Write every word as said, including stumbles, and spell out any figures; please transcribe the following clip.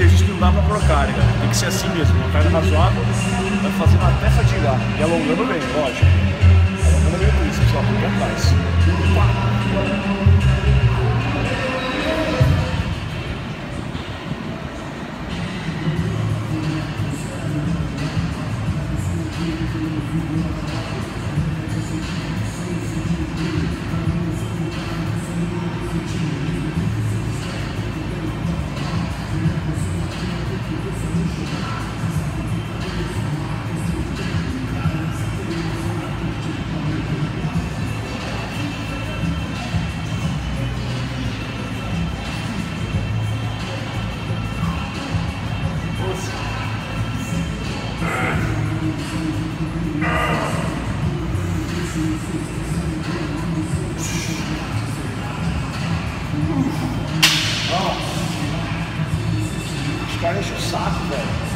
exercício que não dá pra procar, cara. Tem que ser assim mesmo, uma carga razoável, vai fazendo até fatigar. E alongando bem, lógico. Alongando bem por isso, pessoal, aqui atrás. Os caras enchem o saco, velho.